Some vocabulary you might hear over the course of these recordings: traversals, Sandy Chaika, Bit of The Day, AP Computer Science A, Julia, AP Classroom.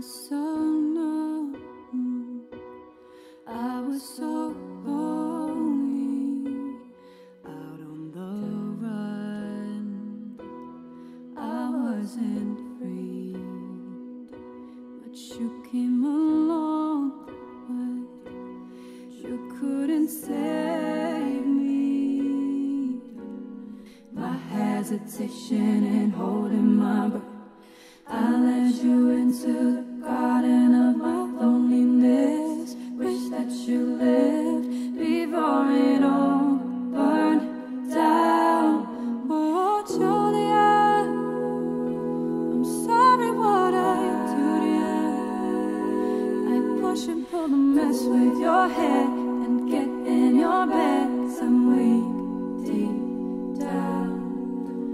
I was so lonely, out on the run. I wasn't free, but you came along, but you couldn't save me. My hesitation and holding my breath, I led you into the garden of my loneliness. Wish that you lived before it all burned down. Oh, Julia, I'm sorry what I do to you. I push and pull the mess with your head and get in your bed. I'm weak deep down.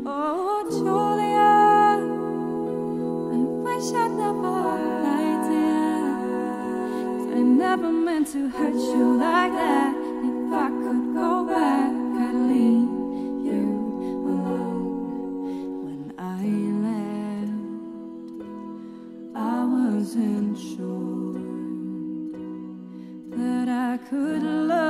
Oh, Julia, I wish I never liked you. I never meant to hurt you like that. If I could go back, I'd leave you alone. When I left, I wasn't sure that I could love.